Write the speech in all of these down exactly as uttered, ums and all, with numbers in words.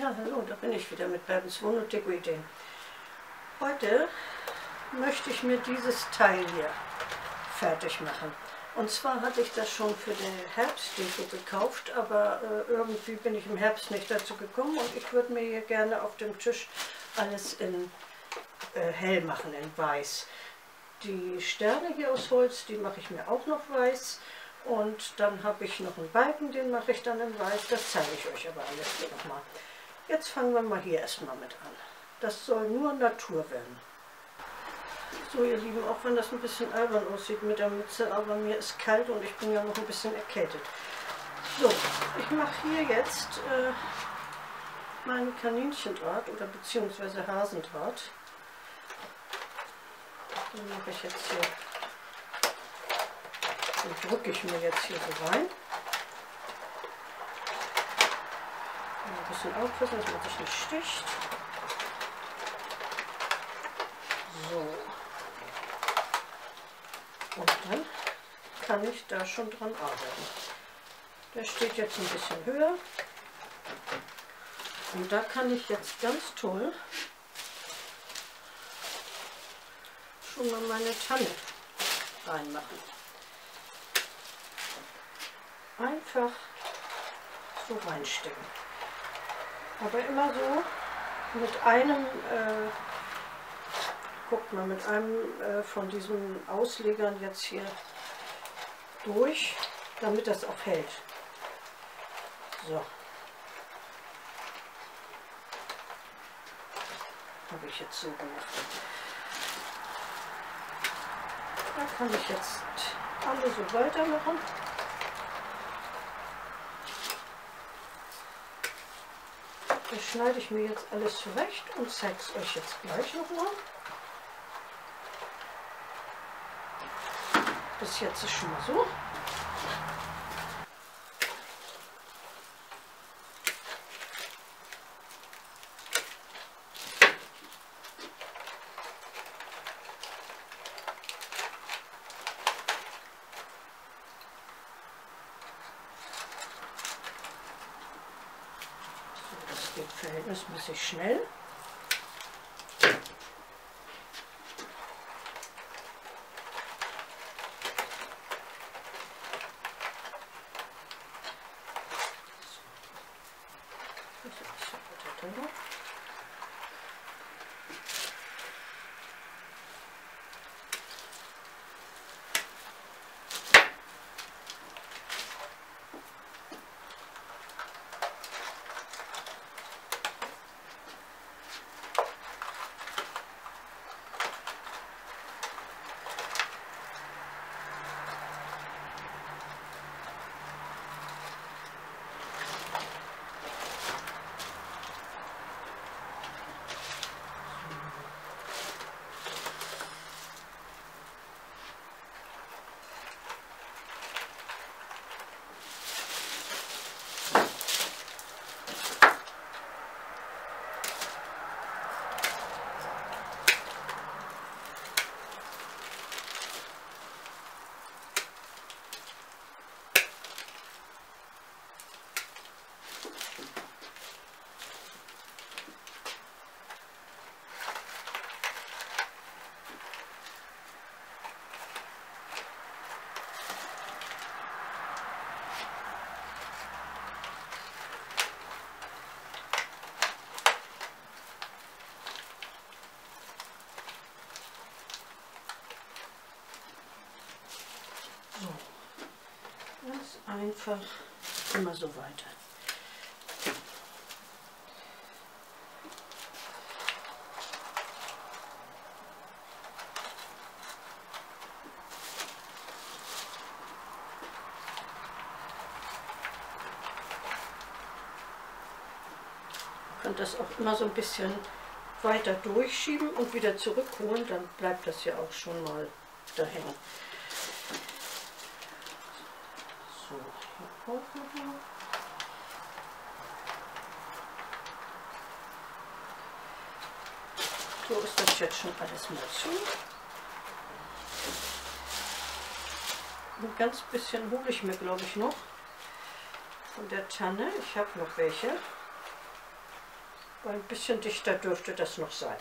Ja, hallo, da bin ich wieder mit Bärbels Wohn- und Deko-Ideen. Heute möchte ich mir dieses Teil hier fertig machen. Und zwar hatte ich das schon für den Herbstdeko gekauft, aber äh, irgendwie bin ich im Herbst nicht dazu gekommen und ich würde mir hier gerne auf dem Tisch alles in äh, hell machen, in weiß. Die Sterne hier aus Holz, die mache ich mir auch noch weiß. Und dann habe ich noch einen Balken, den mache ich dann in weiß. Das zeige ich euch aber alles hier nochmal. Jetzt fangen wir mal hier erstmal mit an. Das soll nur Natur werden. So ihr Lieben, auch wenn das ein bisschen albern aussieht mit der Mütze, aber mir ist kalt und ich bin ja noch ein bisschen erkältet. So, ich mache hier jetzt äh, meinen Kaninchendraht oder beziehungsweise Hasendraht. Den mache ich jetzt hier. Den drücke ich mir jetzt hier so rein. Ein bisschen aufpassen, dass man sich nicht sticht. So. Und dann kann ich da schon dran arbeiten. Der steht jetzt ein bisschen höher. Und da kann ich jetzt ganz toll schon mal meine Tanne reinmachen. Einfach so reinstecken. Aber immer so mit einem, äh, guckt mal, mit einem äh, von diesen Auslegern jetzt hier durch, damit das auch hält. So. Habe ich jetzt so gemacht. Da kann ich jetzt alle so weitermachen. Das schneide ich mir jetzt alles zurecht und zeige es euch jetzt gleich nochmal. Bis jetzt ist schon mal so. Verhältnismäßig schnell. Einfach immer so weiter. Ihr könnt das auch immer so ein bisschen weiter durchschieben und wieder zurückholen, dann bleibt das ja auch schon mal da hängen. So, hier hoch nochmal. So ist das jetzt schon alles mal zu. Ein ganz bisschen hole ich mir, glaube ich, noch von der Tanne. Ich habe noch welche. Weil ein bisschen dichter dürfte das noch sein.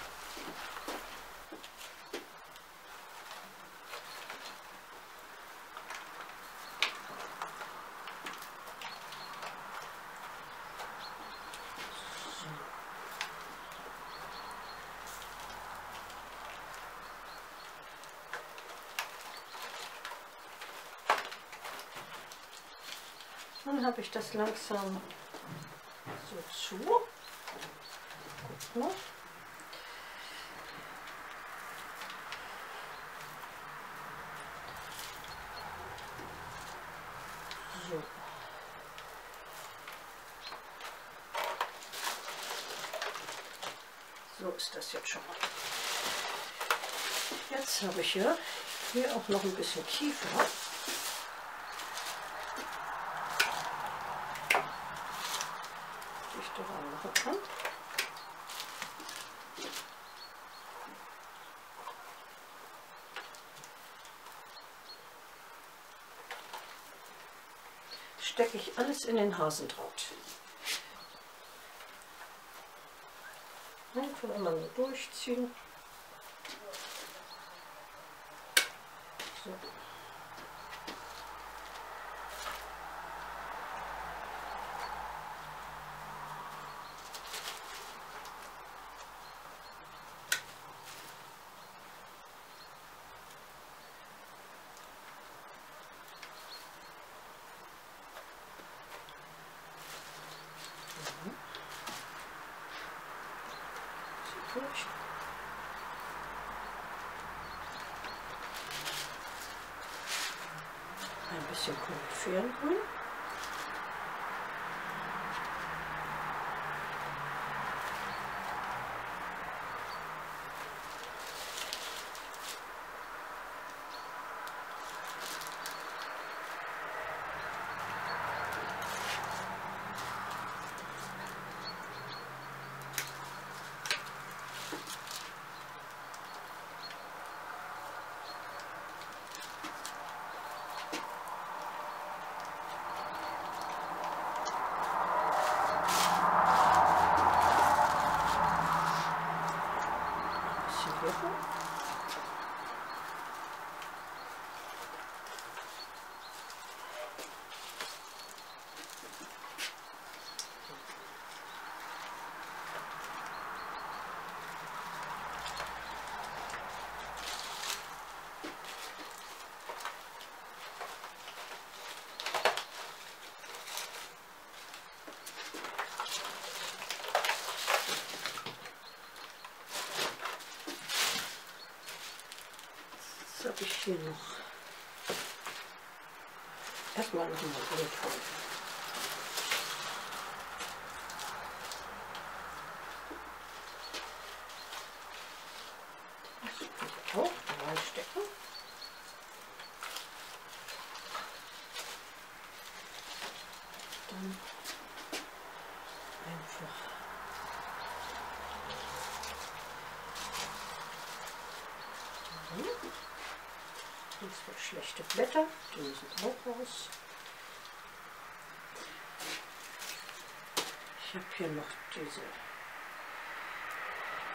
Dann habe ich das langsam so zu. Guck mal. So. So ist das jetzt schon mal. Jetzt habe ich ja hier auch noch ein bisschen Kiefer. Stecke ich alles in den Hasendraht. Einfach immer nur durchziehen. So. Ein bisschen Konfetti holen. Habe ich hier noch erstmal noch ein Brot holen. Das kann ich auch reinstecken. Dann einfach. Das wird schlechte Blätter, die müssen auch raus. Ich habe hier noch diese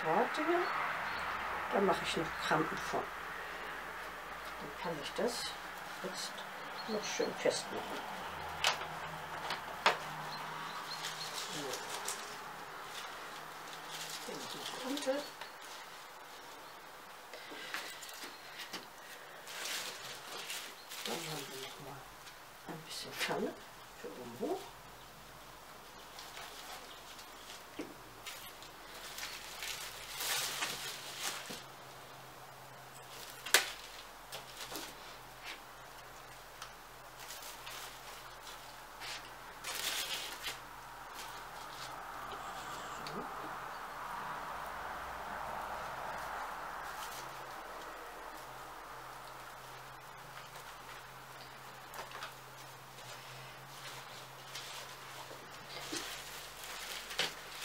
Karte, da mache ich noch Krampen von. Dann kann ich das jetzt noch schön festmachen. So. Den hier unten. Dann haben wir noch mal ein bisschen Kanne für oben hoch.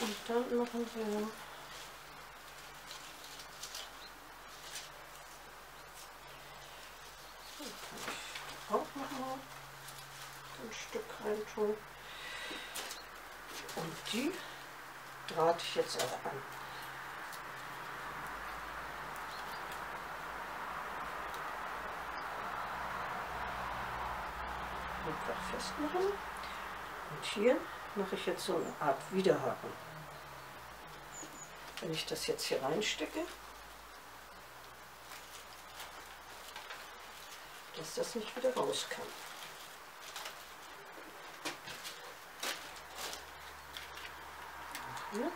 Und dann machen wir auch nochmal ein Stück rein tun. Und die rate ich jetzt auch an. Einfach festmachen. Und hier mache ich jetzt so eine Art Widerhaken. Wenn ich das jetzt hier reinstecke, dass das nicht wieder raus kann. Hier.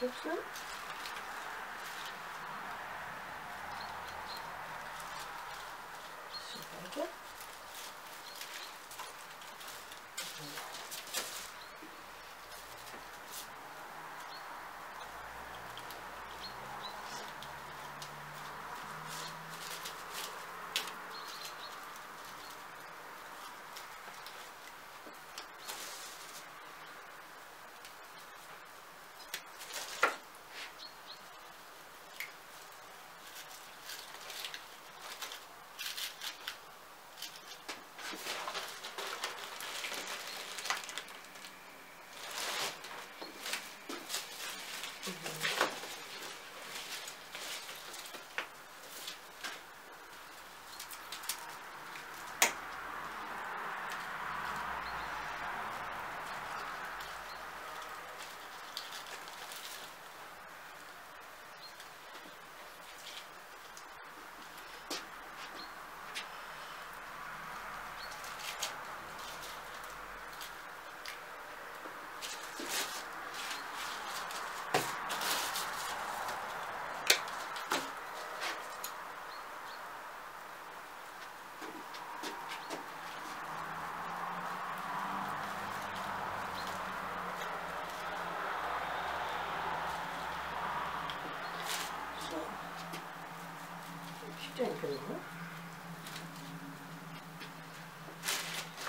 Dürfen. So weiter.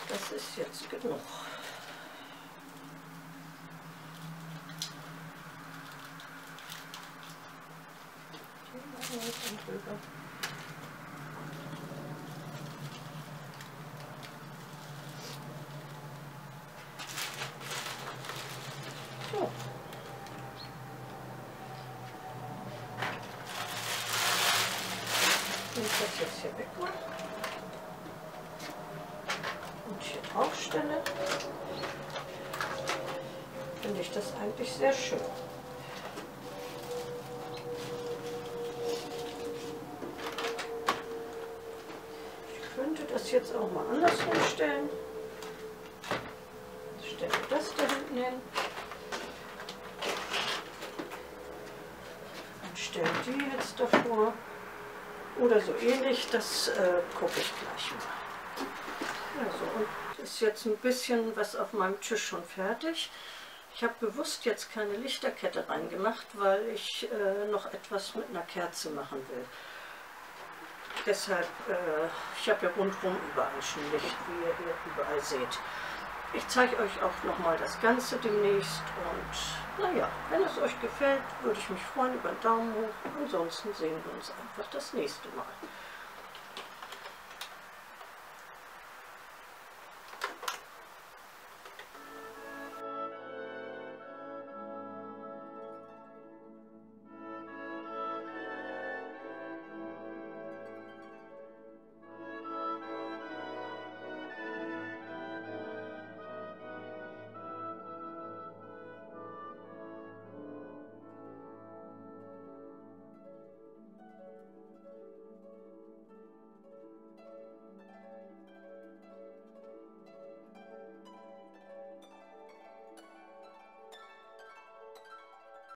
Das ist jetzt genug. Den machen wir jetzt dann drüber. So. Ich das jetzt hier weg und hier drauf stelle, finde ich das eigentlich sehr schön. Ich könnte das jetzt auch mal andersrum stellen. Ich stelle das da hinten hin und stelle die jetzt davor. Oder so ähnlich, das äh, gucke ich gleich mal. Ja, so, und ist jetzt ein bisschen was auf meinem Tisch schon fertig. Ich habe bewusst jetzt keine Lichterkette reingemacht, weil ich äh, noch etwas mit einer Kerze machen will. Deshalb, äh, ich habe ja rundherum überall Schneelicht, wie ihr hier überall seht. Ich zeige euch auch nochmal das Ganze demnächst und naja, wenn es euch gefällt, würde ich mich freuen über einen Daumen hoch. Ansonsten sehen wir uns einfach das nächste Mal.